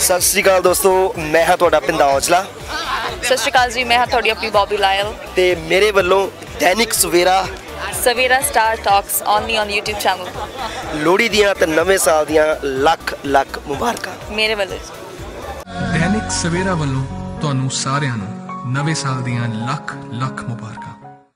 सत श्री अकाल दोस्तों, मैं हाँ तुहाडा पिंदा औजला। सत श्री अकाल जी, मैं हाँ तुहाडी अपनी बॉबी लायल ते मेरे वल्लों Dainik Savera Savera star talks only on YouTube channel. Lohri दियां ते नवे साल दियां लख लख मुबारकां मेरे वल्लों। दैनिक सवेरा वल्लों तुहानू सारिआं नू नवे साल दियां लख लख मुबारकां।